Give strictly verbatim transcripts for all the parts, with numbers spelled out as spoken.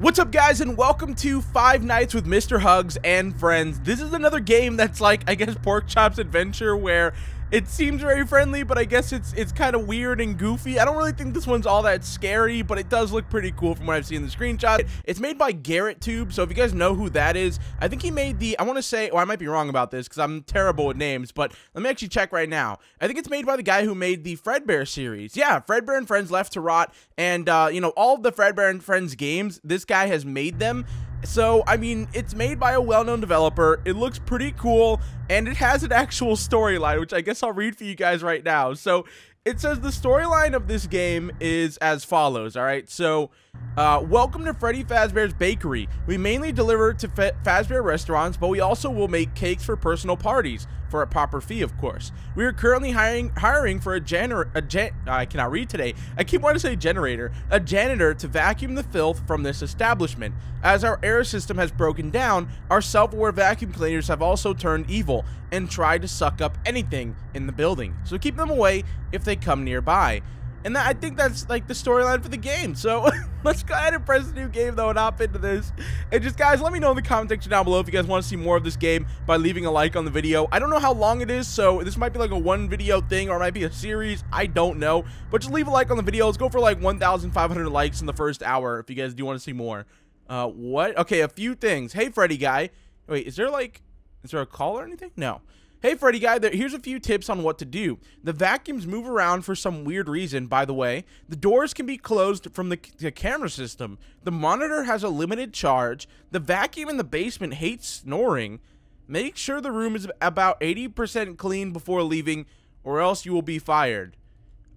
What's up, guys, and welcome to Five Nights with Mister Hugs and Friends. This is another game that's like, I guess, Porkchop's Adventure, where it seems very friendly, but I guess it's it's kind of weird and goofy. I don't really think this one's all that scary, but it does look pretty cool from what I've seen in the screenshot. It's made by Garrett Tube, so if you guys know who that is, I think he made the, I want to say, well, I might be wrong about this because I'm terrible with names, but let me actually check right now. I think it's made by the guy who made the Fredbear series. Yeah, Fredbear and Friends Left to Rot, and, uh, you know, all of the Fredbear and Friends games, this guy has made them. So, I mean, it's made by a well-known developer, it looks pretty cool, and it has an actual storyline, which I guess I'll read for you guys right now. So, it says the storyline of this game is as follows, alright? So, uh, welcome to Freddy Fazbear's Bakery. We mainly deliver to Fe Fazbear restaurants, but we also will make cakes for personal parties, for a proper fee, of course. We are currently hiring hiring for a janitor, a jan I cannot read today, I keep wanting to say generator, a janitor to vacuum the filth from this establishment. As our air system has broken down, our self-aware vacuum cleaners have also turned evil and tried to suck up anything in the building, so keep them away if they come nearby. And that, I think that's like the storyline for the game. So let's go ahead and press the new game though and hop into this. And just guys, let me know in the comment section down below if you guys want to see more of this game by leaving a like on the video. I don't know how long it is, so this might be like a one video thing or it might be a series. I don't know, but just leave a like on the video. Let's go for like one thousand five hundred likes in the first hour if you guys do want to see more. Uh, what? Okay, a few things. Hey, Freddy guy. Wait, is there like, is there a call or anything? No. Hey Freddy guy, there, here's a few tips on what to do. The vacuums move around for some weird reason, by the way. The doors can be closed from the, the camera system. The monitor has a limited charge. The vacuum in the basement hates snoring. Make sure the room is about eighty percent clean before leaving, or else you will be fired.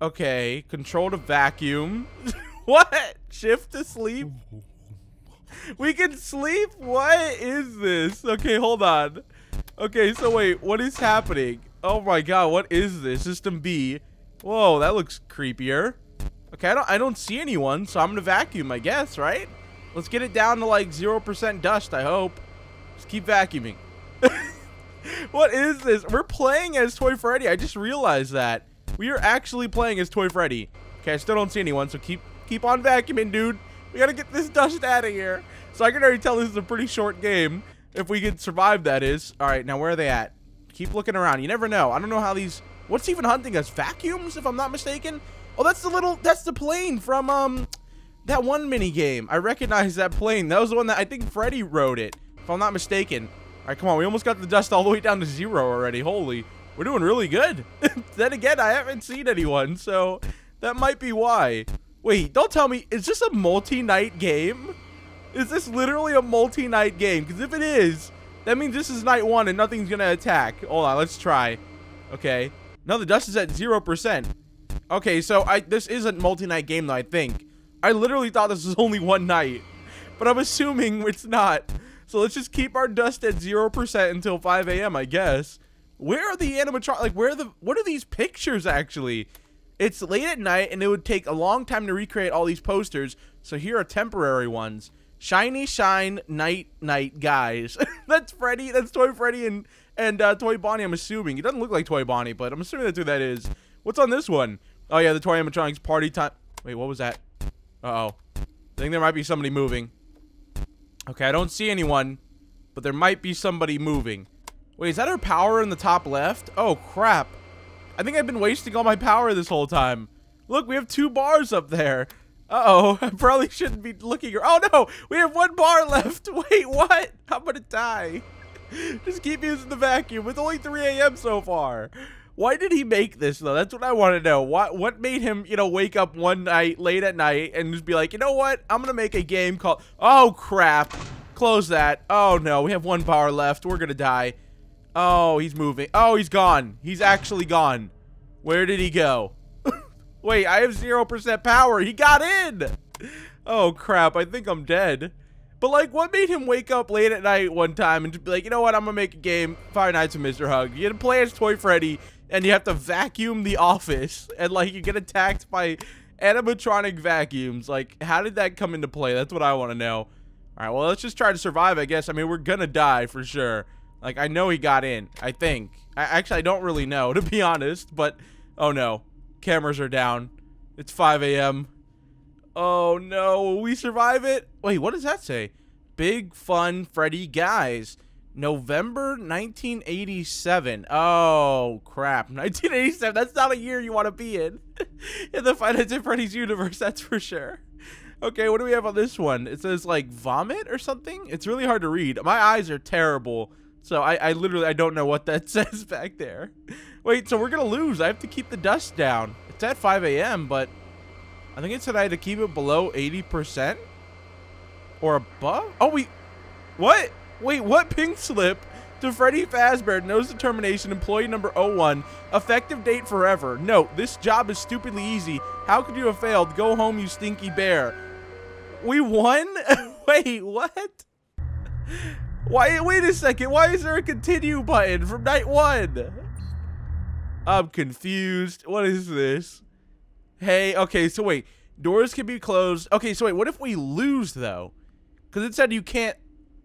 Okay, control to vacuum. What? Shift to sleep? We can sleep? What is this? Okay, hold on. Okay, so wait, what is happening? Oh my god, what is this? System B. Whoa, that looks creepier. Okay, I don't, I don't see anyone, so I'm gonna vacuum, I guess, right? Let's get it down to like zero percent dust, I hope. Just keep vacuuming. What is this? We're playing as Toy Freddy. I just realized that. We are actually playing as Toy Freddy. Okay, I still don't see anyone, so keep, keep on vacuuming, dude. We gotta get this dust out of here. So I can already tell this is a pretty short game. If we could survive, that is. All right, now where are they at? Keep looking around. You never know. I don't know how these... What's even hunting us? Vacuums, if I'm not mistaken? Oh, that's the little... That's the plane from, um... that one minigame. I recognize that plane. That was the one that I think Freddy rode it, if I'm not mistaken. All right, come on. We almost got the dust all the way down to zero already. Holy. We're doing really good. Then again, I haven't seen anyone, so that might be why. Wait, don't tell me. Is this a multi-night game? Is this literally a multi-night game? Because if it is, that means this is night one and nothing's going to attack. Hold on, let's try. Okay. No, the dust is at zero percent. Okay, so I this isn't multi-night game though, I think. I literally thought this was only one night. But I'm assuming it's not. So let's just keep our dust at zero percent until five A M, I guess. Where are the animatronics? Like, where are the... What are these pictures, actually? It's late at night, and it would take a long time to recreate all these posters. So here are temporary ones. Shiny Shine Night Night Guys. That's Freddy. That's Toy Freddy and, and uh, Toy Bonnie, I'm assuming. It doesn't look like Toy Bonnie, but I'm assuming that's who that is. What's on this one? Oh, yeah, the Toy Animatronics Party Time. Wait, what was that? Uh-oh. I think there might be somebody moving. Okay, I don't see anyone, but there might be somebody moving. Wait, is that our power in the top left? Oh, crap. I think I've been wasting all my power this whole time. Look, we have two bars up there. Uh-oh, I probably shouldn't be looking. Oh, no, we have one bar left. Wait, what? I'm going to die. Just keep using the vacuum. It's only three A M so far. Why did he make this, though? That's what I want to know. What, what made him, you know, wake up one night late at night and just be like, you know what? I'm going to make a game called... Oh, crap. Close that. Oh, no, we have one bar left. We're going to die. Oh, he's moving. Oh, he's gone. He's actually gone. Where did he go? Wait, I have zero percent power. He got in. Oh, crap. I think I'm dead. But, like, what made him wake up late at night one time and just be like, you know what? I'm going to make a game, Five Nights with Mister Hugs. You have to play as Toy Freddy, and you have to vacuum the office. And, like, you get attacked by animatronic vacuums. Like, how did that come into play? That's what I want to know. All right, well, let's just try to survive, I guess. I mean, we're going to die for sure. Like, I know he got in, I think. I actually, I don't really know, to be honest. But, oh, no. Cameras are down. It's five A M Oh no, will we survive it? Wait, what does that say? Big Fun Freddy Guys, November nineteen eighty-seven. Oh, crap. nineteen eighty-seven, that's not a year you want to be in. In the Five Nights at Freddy's universe, that's for sure. Okay, what do we have on this one? It says, like, vomit or something? It's really hard to read. My eyes are terrible, so I, I literally, I don't know what that says back there. Wait, so we're going to lose. I have to keep the dust down. It's at five A M, but I think it said I had to keep it below eighty percent or above. Oh, we, what? Wait, what pink slip to Freddy Fazbear, Nose Determination, employee number oh one, effective date forever. No, this job is stupidly easy. How could you have failed? Go home, you stinky bear. We won? Wait, what? Why, wait a second, why is there a continue button from night one? I'm confused, what is this? Hey, okay, so wait, doors can be closed. Okay, so wait, what if we lose though? Because it said you can't.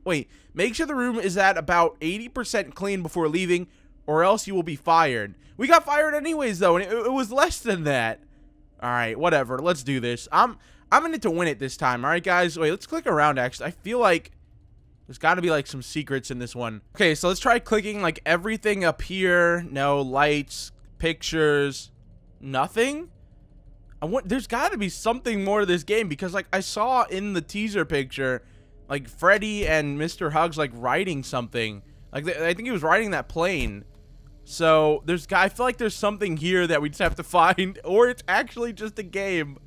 Wait, make sure the room is at about eighty percent clean before leaving, or else you will be fired. We got fired anyways, though, and it, it was less than that. All right, whatever. Let's do this. I'm I'm in it to win it this time. All right, guys. Wait, let's click around, actually. I feel like there's got to be, like, some secrets in this one. Okay, so let's try clicking, like, everything up here. No lights, pictures, nothing. I want, there's got to be something more to this game because, like, I saw in the teaser picture, like, Freddy and Mister Hugs, like, riding something. Like, th I think he was riding that plane. So, there's, I feel like there's something here that we just have to find. Or it's actually just a game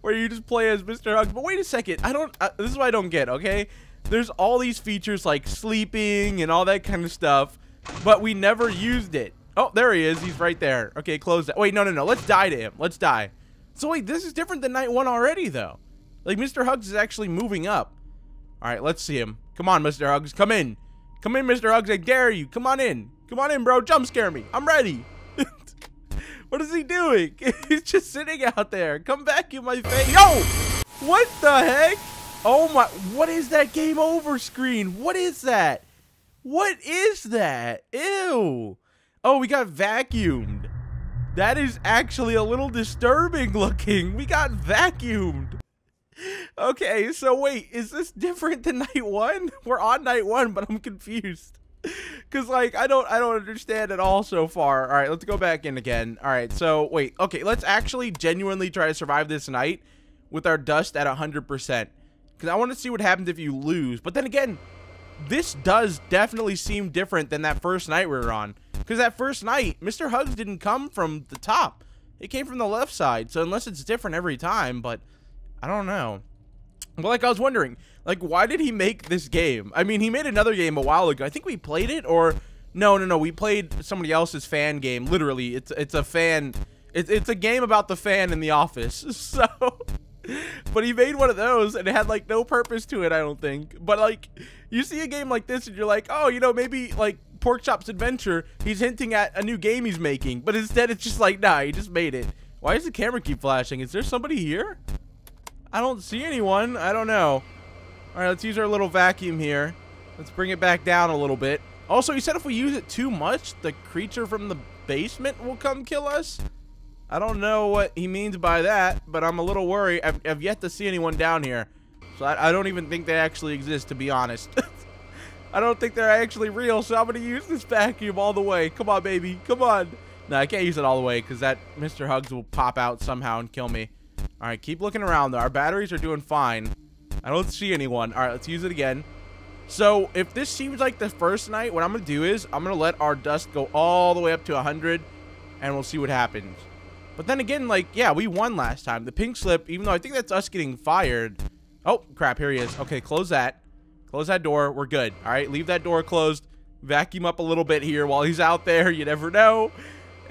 where you just play as Mister Hugs. But wait a second. I don't, uh, this is what I don't get, okay? There's all these features, like, sleeping and all that kind of stuff. But we never used it. Oh, there he is. He's right there. Okay, close that. Wait, no, no, no. Let's die to him. Let's die. So, wait, this is different than night one already, though. Like, Mister Hugs is actually moving up. All right, let's see him. Come on, Mister Hugs. Come in. Come in, Mister Hugs. I dare you. Come on in. Come on in, bro. Jump scare me. I'm ready. What is he doing? He's just sitting out there. Come back in my face. Yo! What the heck? Oh, my. What is that game over screen? What is that? What is that? Ew. Oh, we got vacuumed. That is actually a little disturbing looking. We got vacuumed. Okay, so wait, is this different than night one? We're on night one, but I'm confused. Cause like I don't I don't understand at all so far. Alright, let's go back in again. Alright, so wait, okay, let's actually genuinely try to survive this night with our dust at a hundred percent. Cause I want to see what happens if you lose. But then again, this does definitely seem different than that first night we were on. Cause that first night, Mister Hugs didn't come from the top. It came from the left side. So unless it's different every time, but I don't know. But like I was wondering, like, why did he make this game? I mean, he made another game a while ago. I think we played it, or no, no, no. We played somebody else's fan game. Literally, it's it's a fan. It's it's a game about the fan in the office. So, but he made one of those, and it had like no purpose to it, I don't think. But like, you see a game like this, and you're like, oh, you know, maybe like Porkchop's Adventure. He's hinting at a new game he's making, but instead, it's just like, nah, he just made it. Why does the camera keep flashing? Is there somebody here? I don't see anyone. I don't know. All right, let's use our little vacuum here. Let's bring it back down a little bit. Also, he said if we use it too much, the creature from the basement will come kill us. I don't know what he means by that, but I'm a little worried. I've, I've yet to see anyone down here, so I, I don't even think they actually exist, to be honest. I don't think they're actually real, so I'm going to use this vacuum all the way. Come on, baby. Come on. No, I can't use it all the way because that Mister Hugs will pop out somehow and kill me. All right, keep looking around, though. Our batteries are doing fine. I don't see anyone. All right, let's use it again. So if this seems like the first night, what I'm going to do is I'm going to let our dust go all the way up to one hundred, and we'll see what happens. But then again, like, yeah, we won last time. The pink slip, even though I think that's us getting fired. Oh, crap, here he is. Okay, close that. Close that door. We're good. All right, leave that door closed. Vacuum up a little bit here while he's out there. You never know.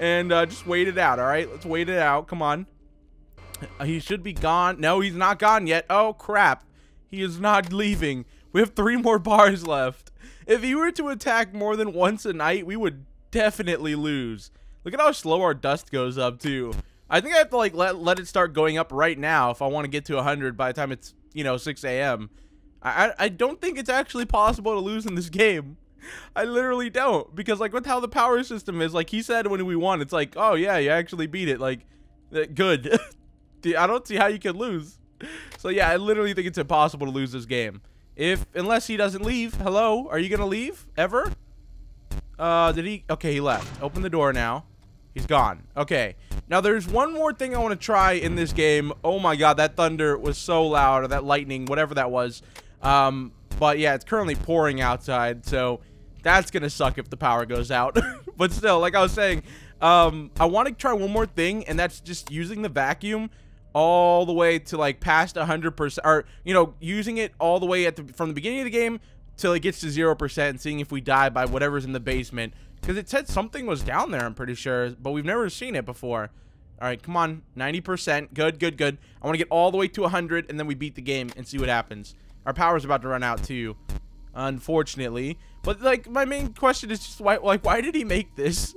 And uh, just wait it out, all right? Let's wait it out. Come on. He should be gone. No, he's not gone yet. Oh, crap. He is not leaving. We have three more bars left. If he were to attack more than once a night, we would definitely lose. Look at how slow our dust goes up, too. I think I have to, like, let, let it start going up right now if I want to get to one hundred by the time it's, you know, six A M I, I don't think it's actually possible to lose in this game. I literally don't. Because, like, with how the power system is, like, he said when we won, it's like, oh, yeah, you actually beat it. Like, good. I don't see how you could lose. So yeah, I literally think it's impossible to lose this game. If, unless he doesn't leave. Hello? Are you gonna leave? Ever? Uh, did he? Okay, he left. Open the door now. He's gone. Okay. Now there's one more thing I want to try in this game. Oh my god, that thunder was so loud, or that lightning, whatever that was. Um, but yeah, it's currently pouring outside, so that's gonna suck if the power goes out. But still, like I was saying, um, I want to try one more thing, and that's just using the vacuum all the way to like past one hundred percent, or you know, using it all the way at the, from the beginning of the game till it gets to zero percent, and seeing if we die by whatever's in the basement. Because it said something was down there, I'm pretty sure, but we've never seen it before. All right, come on, ninety percent. Good, good, good. I want to get all the way to one hundred, and then we beat the game and see what happens. Our power's about to run out, too, unfortunately. But, like, my main question is just, why, like, why did he make this?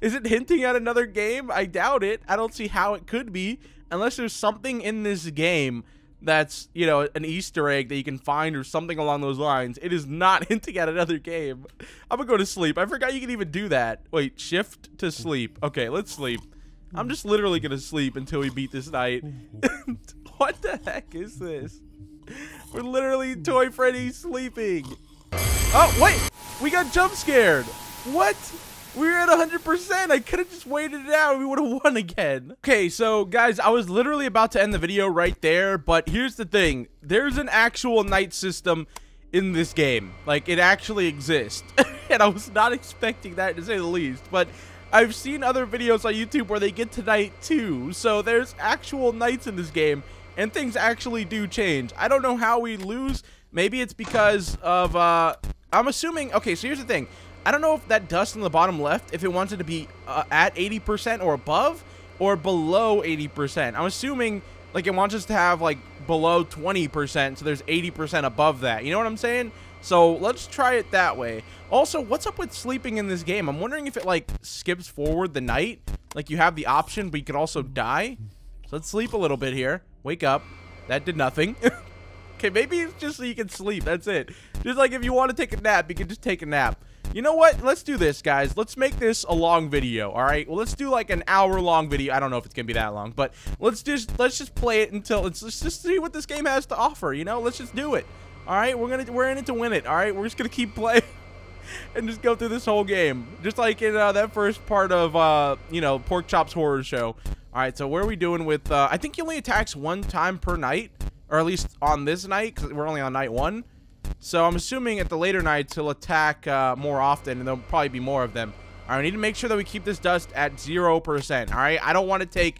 Is it hinting at another game? I doubt it. I don't see how it could be, unless there's something in this game that's, you know, an Easter egg that you can find or something along those lines. It is not hinting at another game. I'm gonna go to sleep. I forgot you can even do that. Wait, shift to sleep. Okay, let's sleep. I'm just literally gonna sleep until we beat this night. What the heck is this? We're literally Toy Freddy sleeping. Oh, wait! We got jump scared! What? We were at one hundred percent. I could have just waited it out. We would have won again. Okay, so guys, I was literally about to end the video right there, but here's the thing. There's an actual night system in this game. Like, it actually exists. And I was not expecting that, to say the least. But I've seen other videos on YouTube where they get to night too. So there's actual nights in this game, and things actually do change. I don't know how we lose. Maybe it's because of, uh, I'm assuming, okay, so here's the thing. I don't know if that dust in the bottom left, if it wants it to be uh, at eighty percent or above or below eighty percent. I'm assuming, like, it wants us to have, like, below twenty percent, so there's eighty percent above that. You know what I'm saying? So let's try it that way. Also, what's up with sleeping in this game? I'm wondering if it, like, skips forward the night. Like, you have the option, but you could also die. So let's sleep a little bit here. Wake up. That did nothing. Okay, maybe it's just so you can sleep. That's it. Just, like, if you want to take a nap, you can just take a nap. You know what? Let's do this, guys. Let's make this a long video, all right? Well, let's do like an hour-long video. I don't know if it's gonna be that long, but let's just let's just play it until let's, let's just see what this game has to offer. You know, let's just do it. All right, we're gonna we're in it to win it. All right, we're just gonna keep playing and just go through this whole game, just like in uh, that first part of uh, you know, Porkchop's Horror Show. All right, so what are we doing with? Uh, I think he only attacks one time per night, or at least on this night, because we're only on night one. So I'm assuming at the later nights he'll attack uh, more often, and there'll probably be more of them. All right, we need to make sure that we keep this dust at zero percent, all right? I don't want to take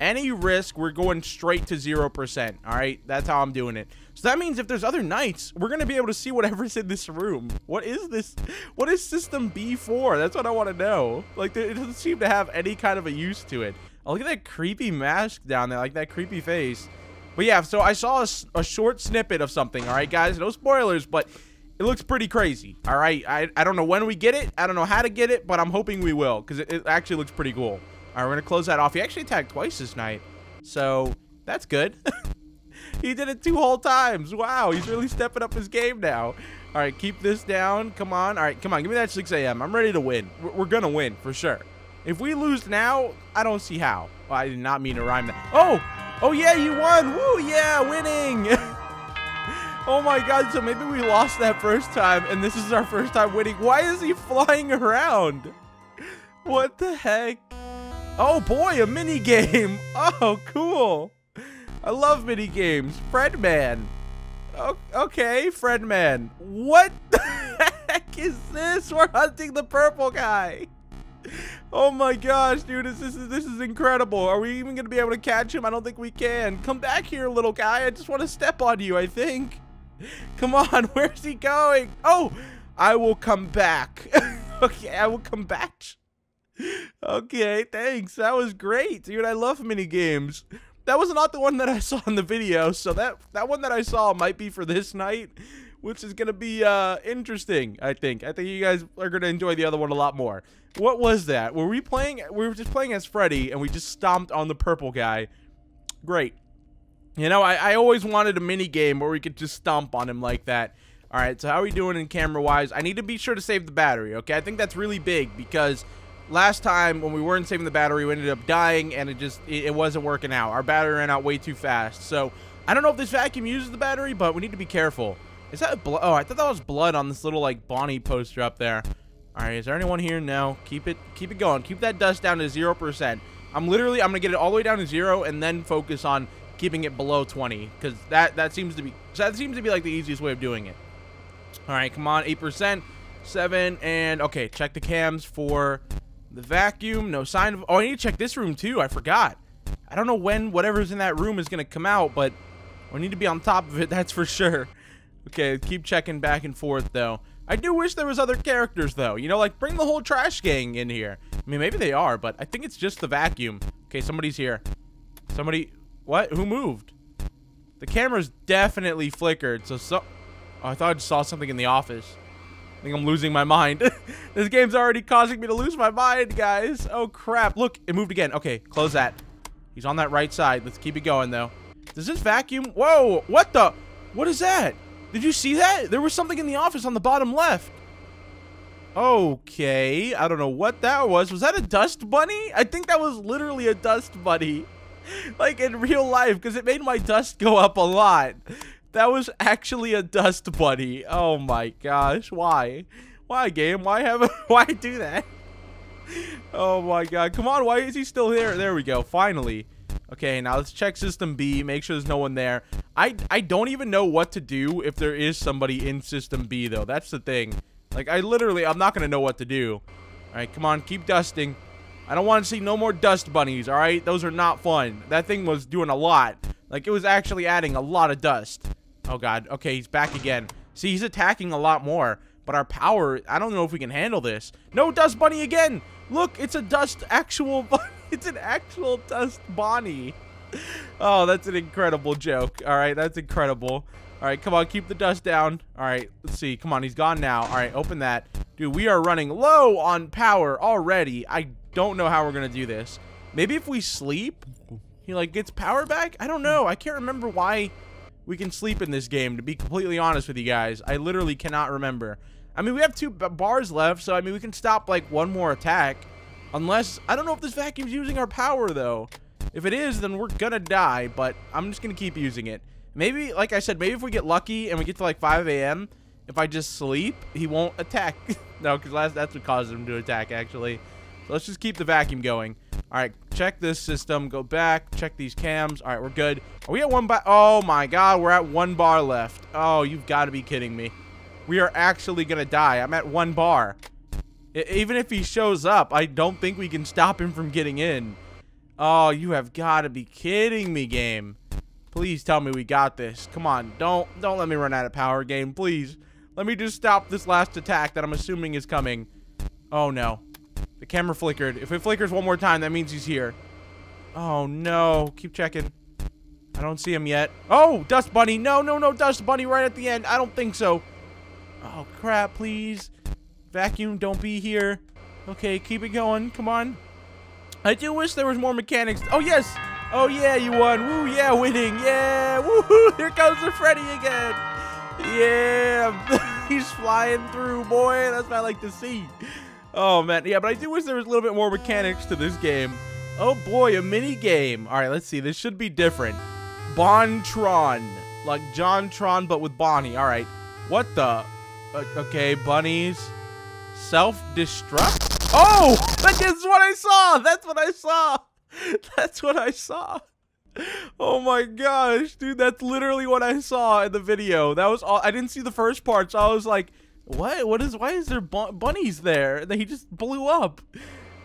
any risk. We're going straight to zero percent, all right? That's how I'm doing it. So that means if there's other nights, we're going to be able to see whatever's in this room. What is this? What is System B for? That's what I want to know. Like, it doesn't seem to have any kind of a use to it. Oh, look at that creepy mask down there, like that creepy face. But yeah, so I saw a, a short snippet of something, all right, guys? No spoilers, but it looks pretty crazy, all right? I, I don't know when we get it. I don't know how to get it, but I'm hoping we will, because it, it actually looks pretty cool. All right, we're going to close that off. He actually attacked twice this night, so that's good. He did it two whole times. Wow, he's really stepping up his game now. All right, keep this down. Come on. All right, come on. Give me that six A M I'm ready to win. We're, we're going to win for sure. If we lose now, I don't see how. Well, I did not mean to rhyme that. Oh! Oh, yeah, you won. Woo, yeah, winning. Oh, my God. So maybe we lost that first time, and this is our first time winning. Why is he flying around? What the heck? Oh, boy, a mini game. Oh, cool. I love mini games. Fredman. Oh, okay, Fredman. What the heck is this? We're hunting the purple guy. Oh my gosh, dude, this is this is incredible. Are we even gonna be able to catch him? I don't think we can. Come back here, little guy. I just want to step on you, I think. Come on, where's he going? Oh, I will come back. Okay, I will come back. Okay, thanks. That was great, dude. I love mini games. That was not the one that I saw in the video, so that that one that I saw might be for this night, which is gonna be uh interesting. I think I think you guys are gonna enjoy the other one a lot more. What was that? Were we playing? We were just playing as Freddy, and we just stomped on the purple guy. Great. You know, I, I always wanted a mini game where we could just stomp on him like that. All right, so how are we doing in camera wise? I need to be sure to save the battery. Okay, I think that's really big, because last time when we weren't saving the battery, we ended up dying, and it just it, it wasn't working out. Our battery ran out way too fast. So I don't know if this vacuum uses the battery, but we need to be careful. Is that blood? Oh, I thought that was blood on this little, like, Bonnie poster up there. All right, is there anyone here? No. Keep it, keep it going. Keep that dust down to zero percent. I'm literally, I'm going to get it all the way down to zero and then focus on keeping it below twenty, because that, that seems to be, that seems to be, like, the easiest way of doing it. All right, come on, eight percent, seven, and, okay, check the cams for the vacuum. No sign of, oh, I need to check this room, too. I forgot. I don't know when whatever's in that room is going to come out, but we need to be on top of it, that's for sure. Okay, keep checking back and forth, though. I do wish there was other characters, though. You know, like, bring the whole trash gang in here. I mean, maybe they are, but I think it's just the vacuum. Okay, somebody's here. Somebody... What? Who moved? The camera's definitely flickered, so... so oh, I thought I just saw something in the office. I think I'm losing my mind. This game's already causing me to lose my mind, guys. Oh, crap. Look, it moved again. Okay, close that. He's on that right side. Let's keep it going, though. Does this vacuum... Whoa! What the... What is that? Did you see that? There was something in the office on the bottom left. Okay, I don't know what that was. Was that a dust bunny? I think that was literally a dust bunny. Like in real life, because it made my dust go up a lot. That was actually a dust bunny. Oh my gosh, why? Why, game? Why have a, why do that? Oh my god, come on, why is he still here? There we go, finally. Okay, now let's check System B, make sure there's no one there. I, I don't even know what to do if there is somebody in System B, though. That's the thing. Like, I literally, I'm not going to know what to do. All right, come on, keep dusting. I don't want to see no more dust bunnies, all right? Those are not fun. That thing was doing a lot. Like, it was actually adding a lot of dust. Oh, God. Okay, he's back again. See, he's attacking a lot more, but our power, I don't know if we can handle this. No dust bunny again. Look, it's a dust actual bunny. It's an actual dust Bonnie. Oh, that's an incredible joke. All right, that's incredible. All right, come on, keep the dust down. All right, let's see. Come on, he's gone now. All right, open that. Dude, we are running low on power already. I don't know how we're going to do this. Maybe if we sleep, he, like, gets power back? I don't know. I can't remember why we can sleep in this game, to be completely honest with you guys. I literally cannot remember. I mean, we have two bars left, so, I mean, we can stop, like, one more attack. Unless, I don't know if this vacuum's using our power, though. If it is, then we're gonna die, but I'm just gonna keep using it. Maybe, like I said, maybe if we get lucky and we get to, like, five A M, if I just sleep, he won't attack. No, because that's what causes him to attack, actually. So let's just keep the vacuum going. All right, check this system, go back, check these cams. All right, we're good. Are we at one bar? Oh, my God, we're at one bar left. Oh, you've got to be kidding me. We are actually gonna die. I'm at one bar. Even if he shows up, I don't think we can stop him from getting in. Oh, you have got to be kidding me, game. Please tell me we got this. Come on, don't don't let me run out of power, game, please. Let me just stop this last attack that I'm assuming is coming. Oh, no. The camera flickered. If it flickers one more time, that means he's here. Oh, no. Keep checking. I don't see him yet. Oh, dust bunny. No, no, no, dust bunny right at the end. I don't think so. Oh, crap, please. Vacuum, don't be here. Okay, keep it going. Come on. I do wish there was more mechanics. Oh, yes. Oh, yeah, you won. Woo, yeah, winning. Yeah, woohoo. Here comes the Freddy again. Yeah, he's flying through, boy. That's what I like to see. Oh, man. Yeah, but I do wish there was a little bit more mechanics to this game. Oh, boy, a mini game. All right, let's see. This should be different. Bontron. Like Jontron, but with Bonnie. All right. What the? Okay, bunnies. Self-destruct? Oh! That's what I saw! That's what I saw! That's what I saw! Oh my gosh, dude, that's literally what I saw in the video. That was all. I didn't see the first part, so I was like, what? What is, why is there bu bunnies there? And he just blew up.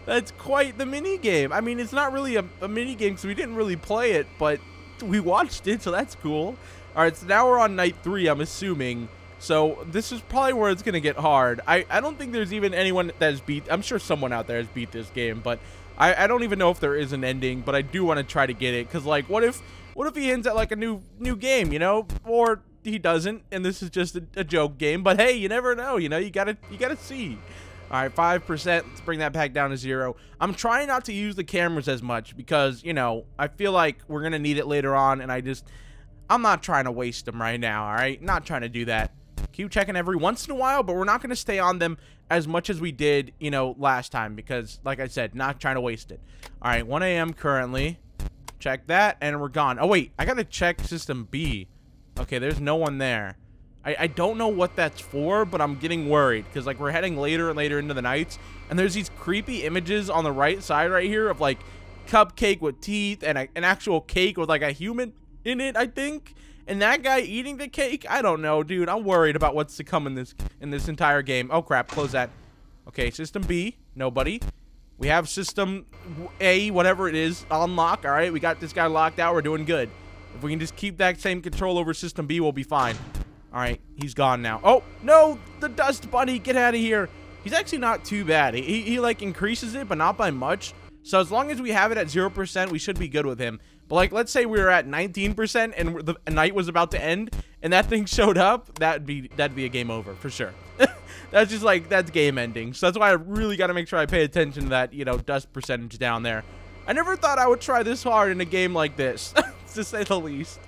That's quite the minigame. I mean, it's not really a, a minigame because we didn't really play it, but we watched it, so that's cool. Alright, so now we're on night three, I'm assuming. So this is probably where it's going to get hard. I, I don't think there's even anyone that has beat... I'm sure someone out there has beat this game, but I, I don't even know if there is an ending, but I do want to try to get it. Because, like, what if what if he ends at, like, a new new game, you know? Or he doesn't, and this is just a, a joke game. But, hey, you never know, you know? You got to you gotta see. All right, five percent. Let's bring that back down to zero. I'm trying not to use the cameras as much because, you know, I feel like we're going to need it later on, and I just... I'm not trying to waste them right now, all right? Not trying to do that. Keep checking every once in a while, but we're not going to stay on them as much as we did, you know, last time because, like I said, not trying to waste it. All right, one A M currently. Check that, and we're gone. Oh, wait. I gotta check system B. Okay, there's no one there. I, I don't know what that's for, but I'm getting worried. Because, like, we're heading later and later into the nights. And there's these creepy images on the right side right here of, like, cupcake with teeth and a, an actual cake with, like, a human in it, I think. And that guy eating the cake? I don't know, dude. I'm worried about what's to come in this in this entire game. Oh, crap. Close that. Okay, system B. Nobody. We have system A, whatever it is, unlock. All right, we got this guy locked out. We're doing good. If we can just keep that same control over system B, we'll be fine. All right, he's gone now. Oh, no, the dust bunny, get out of here. He's actually not too bad. He, he like, increases it, but not by much. So as long as we have it at zero percent, we should be good with him. But, like, let's say we were at nineteen percent and the night was about to end and that thing showed up, that'd be, that'd be a game over for sure. That's just, like, that's game ending. So that's why I really got to make sure I pay attention to that, you know, dust percentage down there. I never thought I would try this hard in a game like this, to say the least.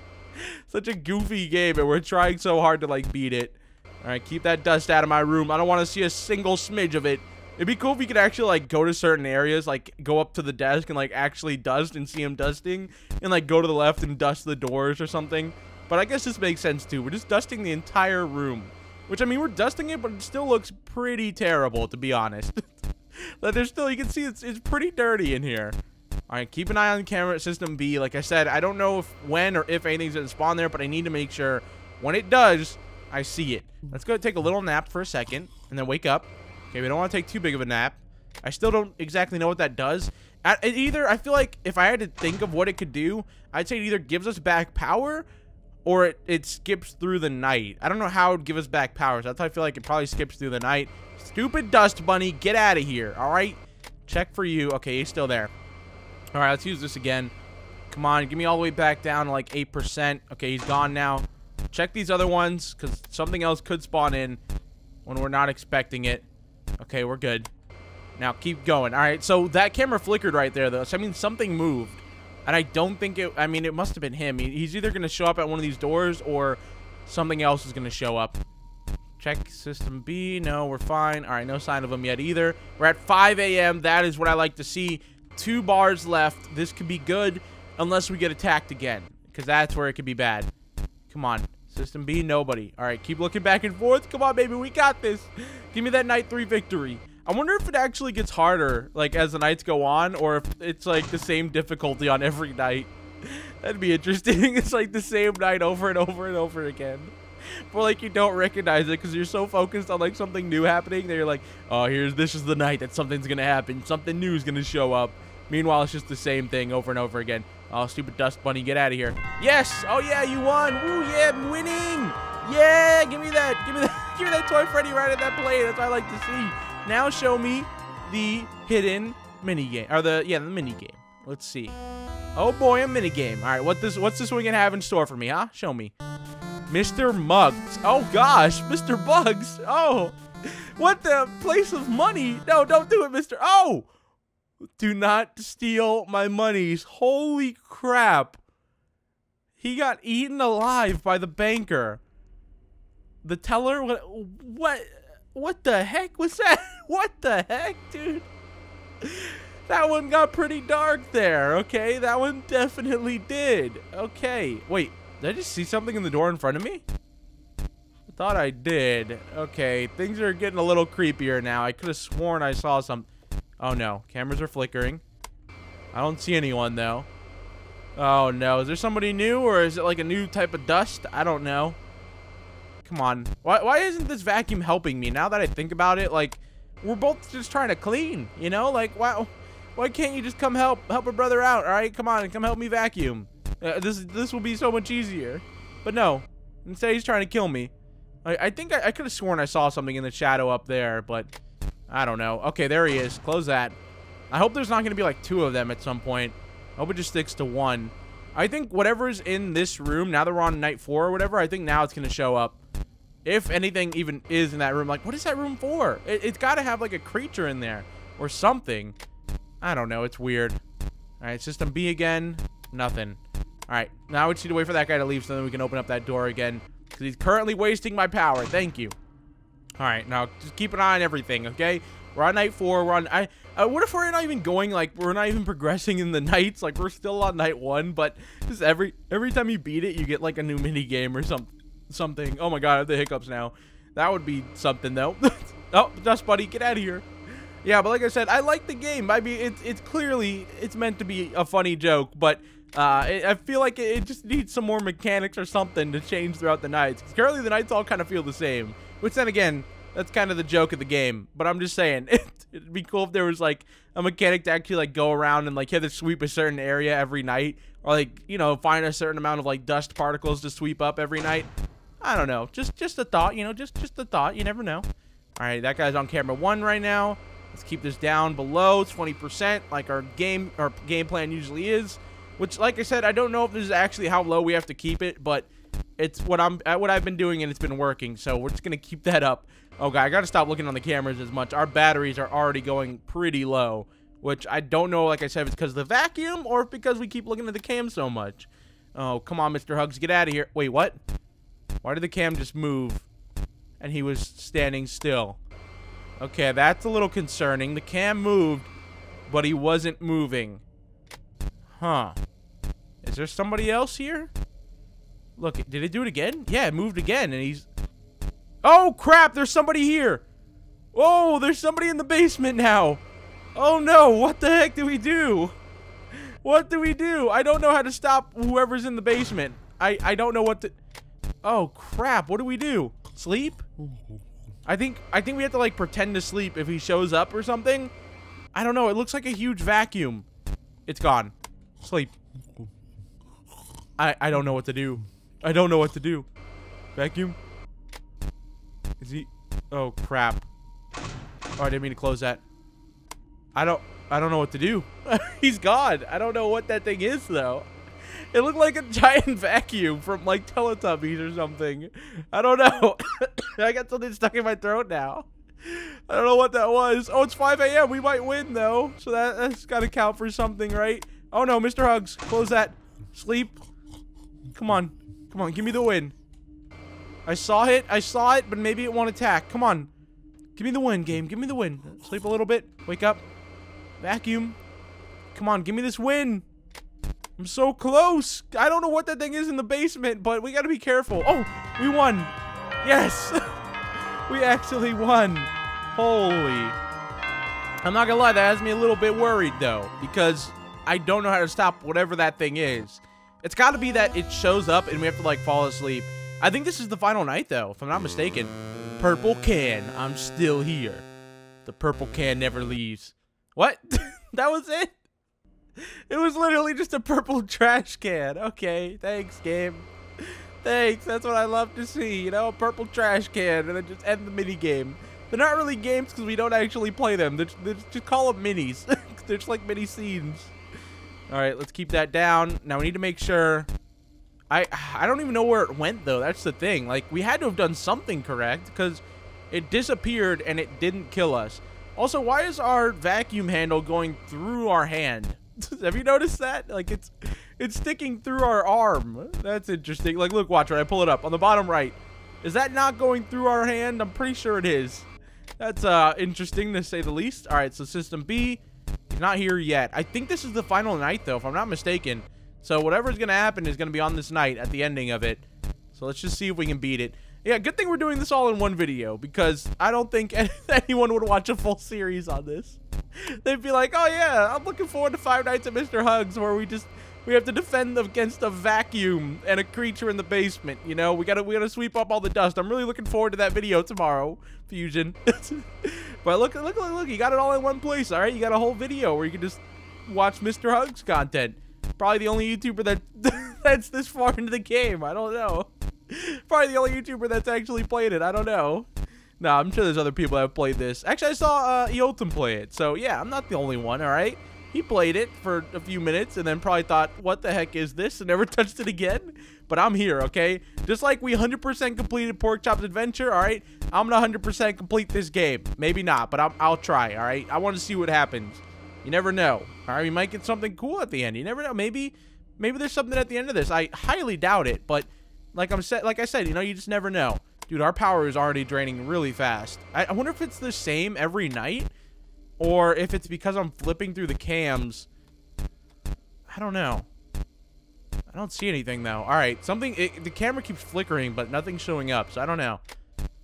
Such a goofy game, and we're trying so hard to, like, beat it. All right, keep that dust out of my room. I don't want to see a single smidge of it. It'd be cool if you could actually, like, go to certain areas, like, go up to the desk and, like, actually dust and see him dusting, and, like, go to the left and dust the doors or something. But I guess this makes sense, too. We're just dusting the entire room, which, I mean, we're dusting it, but it still looks pretty terrible, to be honest. Like, there's still, you can see it's, it's pretty dirty in here. All right, keep an eye on the camera at system B. Like I said, I don't know if when or if anything's going to spawn there, but I need to make sure when it does, I see it. Let's go take a little nap for a second and then wake up. Okay, we don't want to take too big of a nap. I still don't exactly know what that does. At, it either, I feel like if I had to think of what it could do, I'd say it either gives us back power or it, it skips through the night. I don't know how it would give us back power, so that's why I feel like it probably skips through the night. Stupid dust bunny, get out of here, all right? Check for you. Okay, he's still there. All right, let's use this again. Come on, give me all the way back down to like eight percent. Okay, he's gone now. Check these other ones because something else could spawn in when we're not expecting it. Okay, we're good. Now keep going. All right, so that camera flickered right there, though. So, I mean, something moved. And I don't think it... I mean, it must have been him. He, he's either going to show up at one of these doors or something else is going to show up. Check system B. No, we're fine. All right, no sign of him yet either. We're at five A M That is what I like to see. Two bars left. This could be good unless we get attacked again, because that's where it could be bad. Come on. System B, nobody. All right, keep looking back and forth. Come on, baby. We got this. Give me that night three victory. I wonder if it actually gets harder, like, as the nights go on, or if it's, like, the same difficulty on every night. That'd be interesting. It's, like, the same night over and over and over again. But, like, you don't recognize it because you're so focused on, like, something new happening that you're like, oh, here's this is the night that something's going to happen. Something new is going to show up. Meanwhile, it's just the same thing over and over again. Oh, stupid dust bunny, get out of here. Yes! Oh, yeah, you won! Woo, yeah, I'm winning! Yeah, give me that! Give me that! Give me that Toy Freddy right at that play. That's what I like to see. Now show me the hidden minigame. Or the, yeah, the minigame. Let's see. Oh, boy, a minigame. All right, what this, what's this one going to have in store for me, huh? Show me. Mister Mugs. Oh, gosh, Mister Bugs. Oh, what the place of money? No, don't do it, Mister Oh! Do not steal my monies. Holy crap. He got eaten alive by the banker. The teller? What? What, what the heck was that? What the heck, dude? That one got pretty dark there, okay? That one definitely did. Okay. Wait, did I just see something in the door in front of me? I thought I did. Okay, things are getting a little creepier now. I could have sworn I saw something. Oh, no. Cameras are flickering. I don't see anyone, though. Oh, no. Is there somebody new, or is it like a new type of dust? I don't know. Come on. Why, why isn't this vacuum helping me? Now that I think about it, like, we're both just trying to clean, you know? Like, why, why can't you just come help help a brother out, all right? Come on, come help me vacuum. Uh, this, this will be so much easier. But no. Instead, he's trying to kill me. I, I think I, I could have sworn I saw something in the shadow up there, but... I don't know. Okay, there he is. Close that. I hope there's not going to be, like, two of them at some point. I hope it just sticks to one. I think whatever's in this room, now that we're on night four or whatever, I think now it's going to show up. If anything even is in that room. Like, what is that room for? It, it's got to have, like, a creature in there or something. I don't know. It's weird. All right, system B again. Nothing. All right, now we just need to wait for that guy to leave so then we can open up that door again. Because he's currently wasting my power. Thank you. All right, now just keep an eye on everything, okay? We're on night four. We're on. I. Uh, what if we're not even going? Like, we're not even progressing in the nights. Like, we're still on night one. But just every every time you beat it, you get like a new mini game or some something. Oh my god, I have the hiccups now. That would be something though. Oh, Dust Buddy, get out of here. Yeah, but like I said, I like the game. I mean, it's it's clearly it's meant to be a funny joke, but uh, it, I feel like it, it just needs some more mechanics or something to change throughout the nights. Because currently the nights all kind of feel the same. Which then again, that's kind of the joke of the game. But I'm just saying, it, it'd be cool if there was like a mechanic to actually like go around and like have to sweep a certain area every night, or like you know find a certain amount of like dust particles to sweep up every night. I don't know. Just just a thought, you know. Just just a thought. You never know. All right, that guy's on camera one right now. Let's keep this down below twenty percent like our game our game plan usually is, which like I said, I don't know if this is actually how low we have to keep it, but it's what I'm what I've been doing and it's been working, so we're just gonna keep that up. Okay, I gotta stop looking on the cameras as much. Our batteries are already going pretty low, which I don't know, like I said, if it's because of the vacuum or if because we keep looking at the cam so much. Oh, come on, Mister Hugs, get out of here. Wait, what? Why did the cam just move and he was standing still? Okay, that's a little concerning. The cam moved, but he wasn't moving. Huh. Is there somebody else here? Look, did it do it again? Yeah, it moved again, and he's... Oh, crap! There's somebody here! Oh, there's somebody in the basement now! Oh, no! What the heck do we do? What do we do? I don't know how to stop whoever's in the basement. I, I don't know what to... Oh, crap! What do we do? Sleep? I think I think we have to like pretend to sleep if he shows up or something. I don't know. It looks like a huge vacuum. It's gone. Sleep. I I don't know what to do. I don't know what to do. Vacuum. Is he? Oh crap. Oh, I didn't mean to close that. I don't I don't know what to do. He's gone. I don't know what that thing is though. It looked like a giant vacuum from like Teletubbies or something. I don't know. I got something stuck in my throat now. I don't know what that was. Oh, it's five A M We might win though, so that, that's got to count for something, right? Oh no, Mister Hugs, close that. Sleep. Come on, come on, give me the win. I saw it, I saw it, but maybe it won't attack. Come on, give me the win, game. Give me the win. Sleep a little bit. Wake up. Vacuum. Come on, give me this win. I'm so close. I don't know what that thing is in the basement, but we got to be careful. Oh, we won. Yes. We actually won. Holy. I'm not going to lie. That has me a little bit worried, though, because I don't know how to stop whatever that thing is. It's got to be that it shows up and we have to, like, fall asleep. I think this is the final night, though, if I'm not mistaken. Purple can. I'm still here. The purple can never leaves. What? That was it? It was literally just a purple trash can. Okay, thanks, game. Thanks, that's what I love to see, you know, a purple trash can, and then just end the mini game. They're not really games because we don't actually play them. They're, they're just call them minis. They're just like mini scenes. All right, let's keep that down. Now we need to make sure. I I don't even know where it went though. That's the thing. Like we had to have done something correct because it disappeared and it didn't kill us. Also, why is our vacuum handle going through our hand? Have you noticed that? Like it's it's sticking through our arm. That's interesting. Like look, watch, right? I pull it up on the bottom right. Is that not going through our hand? I'm pretty sure it is. That's uh interesting to say the least. All right, so system B is not here yet. I think this is the final night though, if I'm not mistaken. So whatever's gonna happen is gonna be on this night at the ending of it. So let's just see if we can beat it. Yeah, good thing we're doing this all in one video because I don't think anyone would watch a full series on this. They'd be like, oh yeah, I'm looking forward to Five Nights at Mister Hugs where we just we have to defend against a vacuum and a creature in the basement. You know, we gotta we gotta sweep up all the dust. I'm really looking forward to that video tomorrow, Fusion. But look, look, look, look, you got it all in one place. All right, you got a whole video where you can just watch Mister Hugs content. Probably the only YouTuber that that's this far into the game. I don't know. Probably the only YouTuber that's actually played it. I don't know. No, nah, I'm sure there's other people that have played this. Actually, I saw uh, Eolton play it. So, yeah, I'm not the only one, all right? He played it for a few minutes and then probably thought, what the heck is this? And never touched it again. But I'm here, okay? Just like we one hundred percent completed Porkchop's Adventure, all right? I'm going to one hundred percent complete this game. Maybe not, but I'm, I'll try, all right? I want to see what happens. You never know, all right? We might get something cool at the end. You never know. Maybe maybe there's something at the end of this. I highly doubt it, but like, I'm sa- like I said, you know, you just never know. Dude, our power is already draining really fast. I, I wonder if it's the same every night. Or if it's because I'm flipping through the cams. I don't know. I don't see anything, though. Alright, something... It, the camera keeps flickering, but nothing's showing up, so I don't know.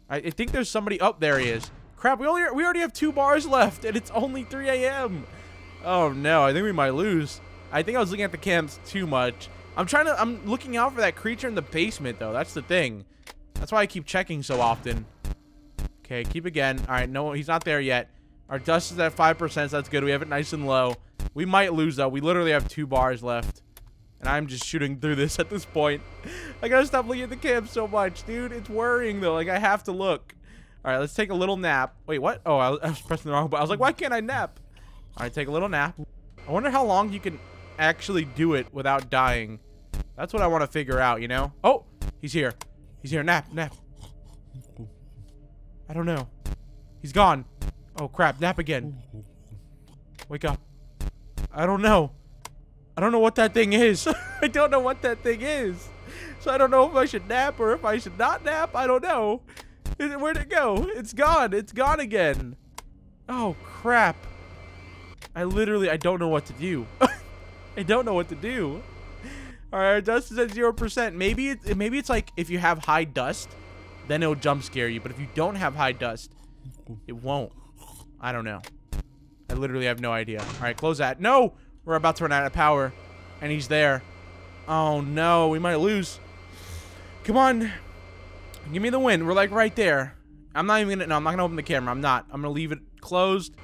I, I think there's somebody... Oh, there he is. Crap, we, only, we already have two bars left, and it's only three A M Oh, no. I think we might lose. I think I was looking at the cams too much. I'm trying to... I'm looking out for that creature in the basement, though. That's the thing. That's why I keep checking so often. Okay, keep again. Alright, no, he's not there yet. Our dust is at five percent, so that's good. We have it nice and low. We might lose, though. We literally have two bars left. And I'm just shooting through this at this point. I gotta stop looking at the cam so much, dude. It's worrying, though. Like, I have to look. All right, let's take a little nap. Wait, what? Oh, I was pressing the wrong button. I was like, why can't I nap? All right, take a little nap. I wonder how long you can actually do it without dying. That's what I want to figure out, you know? Oh, he's here. He's here. Nap, nap. I don't know. He's gone. Oh, crap. Nap again. Wake up. I don't know. I don't know what that thing is. I don't know what that thing is. So I don't know if I should nap or if I should not nap. I don't know. Where'd it go? It's gone. It's gone again. Oh, crap. I literally, I don't know what to do. I don't know what to do. All right, our dust is at zero percent. Maybe, it, maybe it's like if you have high dust, then it'll jump scare you. But if you don't have high dust, it won't. I don't know. I literally have no idea. All right, close that. No, we're about to run out of power, and he's there. Oh, no, we might lose. Come on. Give me the win. We're, like, right there. I'm not even going to... No, I'm not going to open the camera. I'm not. I'm going to leave it closed.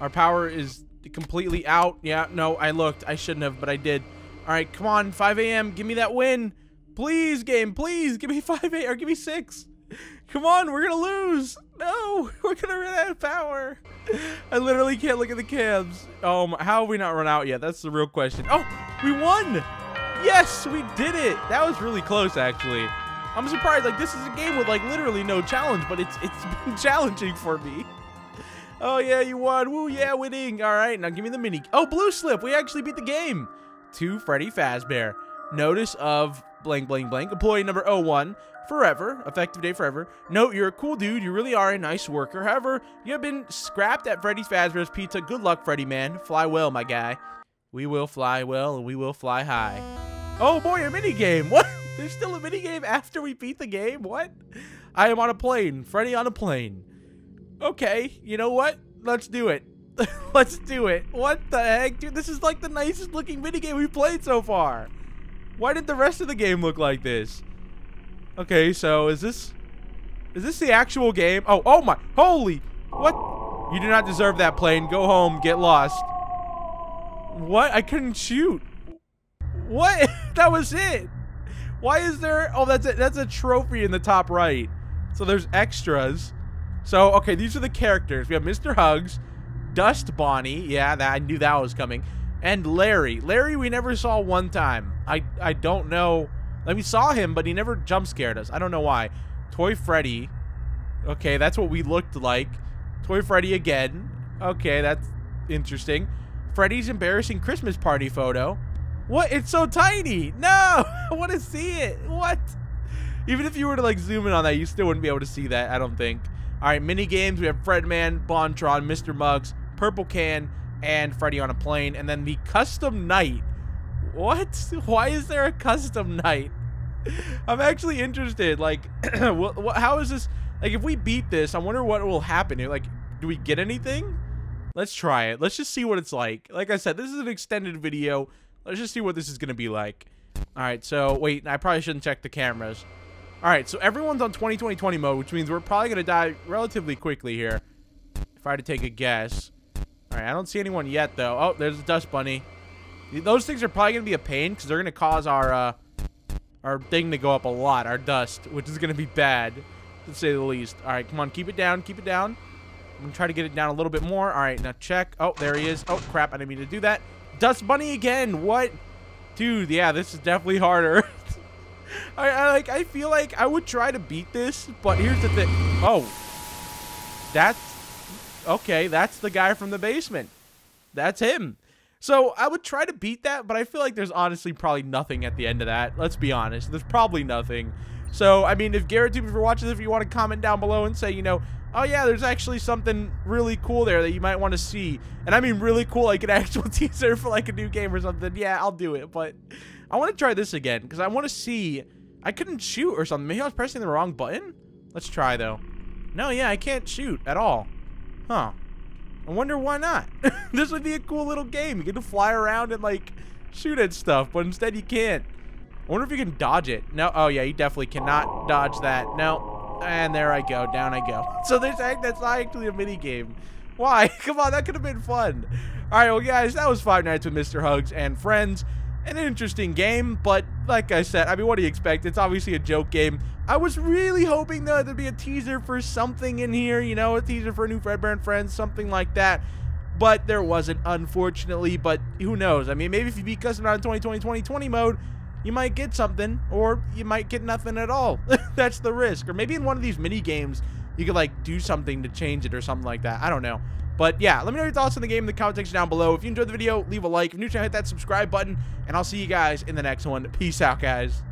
Our power is completely out. Yeah, no, I looked. I shouldn't have, but I did. All right, come on. five A M Give me that win. Please, game. Please. Give me five A M or give me six. Come on. We're going to lose. No. We're going to run out of power. I literally can't look at the cams. Um, how have we not run out yet? That's the real question. Oh, we won. Yes, we did it. That was really close, actually. I'm surprised, like, this is a game with, like, literally no challenge, but it's it's been challenging for me. Oh, yeah, you won. Woo, yeah, winning. All right, now give me the mini. Oh, blue slip. We actually beat the game. To Freddy Fazbear. Notice of blank, blank, blank. Employee number oh one. Forever. Effective day forever. Note, you're a cool dude. You really are a nice worker. However, you have been scrapped at Freddy Fazbear's Pizza. Good luck, Freddy, man. Fly well, my guy. We will fly well, and we will fly high. Oh, boy, a mini game. What? There's still a minigame after we beat the game? What? I am on a plane. Freddy on a plane. Okay, you know what? Let's do it. Let's do it. What the heck? Dude, this is like the nicest looking minigame we've played so far. Why did the rest of the game look like this? Okay, so is this... Is this the actual game? Oh, oh my... Holy... What? You do not deserve that plane. Go home. Get lost. What? I couldn't shoot. What? That was it. Why is there... Oh, that's a, that's a trophy in the top right. So there's extras. So, okay, these are the characters. We have Mister Hugs, Dust Bonnie. Yeah, that, I knew that was coming. And Larry. Larry we never saw one time. I, I don't know. Like, we saw him, but he never jump-scared us. I don't know why. Toy Freddy. Okay, that's what we looked like. Toy Freddy again. Okay, that's interesting. Freddy's embarrassing Christmas party photo. What? It's so tiny. No, I want to see it. What? Even if you were to, like, zoom in on that, you still wouldn't be able to see that, I don't think. All right, mini games. We have Fredman, Bontron, Mister Muggs, Purple Can, and Freddy on a plane. And then the custom night. What? Why is there a custom night? I'm actually interested. Like, how is this? Like, if we beat this, I wonder what will happen. Like, do we get anything? Let's try it. Let's just see what it's like. Like I said, this is an extended video. Let's just see what this is going to be like. All right, so wait, I probably shouldn't check the cameras. All right, so everyone's on twenty twenty twenty mode, which means we're probably going to die relatively quickly here. If I had to take a guess. All right, I don't see anyone yet, though. Oh, there's a dust bunny. Those things are probably going to be a pain because they're going to cause our, uh, our thing to go up a lot, our dust, which is going to be bad, to say the least. All right, come on, keep it down, keep it down. I'm going to try to get it down a little bit more. All right, now check. Oh, there he is. Oh, crap, I didn't mean to do that. Dust bunny again. What? Dude, yeah, this is definitely harder. I, I like I feel like I would try to beat this, but here's the thing. Oh. That's okay, that's the guy from the basement. That's him. So I would try to beat that, but I feel like there's honestly probably nothing at the end of that. Let's be honest. There's probably nothing. So I mean, if Garrett Tube, if you're watching this, if you want to comment down below and say, you know, oh yeah, there's actually something really cool there that you might want to see. And I mean really cool, like an actual teaser for like a new game or something. Yeah, I'll do it, but I want to try this again because I want to see. I couldn't shoot or something. Maybe I was pressing the wrong button? Let's try, though. No, yeah, I can't shoot at all. Huh. I wonder why not. This would be a cool little game. You get to fly around and, like, shoot at stuff, but instead you can't. I wonder if you can dodge it. No, oh, yeah, you definitely cannot dodge that. No, and there I go. Down I go. So there's, that's not actually a minigame. Why? Come on, that could have been fun. All right, well, guys, that was Five Nights with Mister Hugs and Friends. An interesting game, but like I said, I mean, what do you expect? It's obviously a joke game. I was really hoping, though, there'd be a teaser for something in here, you know, a teaser for a new Fredbear and Friends, something like that. But there wasn't, unfortunately, but who knows? I mean, maybe if you beat Custom on twenty twenty twenty twenty mode, you might get something, or you might get nothing at all. That's the risk. Or maybe in one of these mini games, you could, like, do something to change it or something like that. I don't know. But yeah, let me know your thoughts on the game in the comment section down below. If you enjoyed the video, leave a like. If you're new to the channel, hit that subscribe button, and I'll see you guys in the next one. Peace out, guys.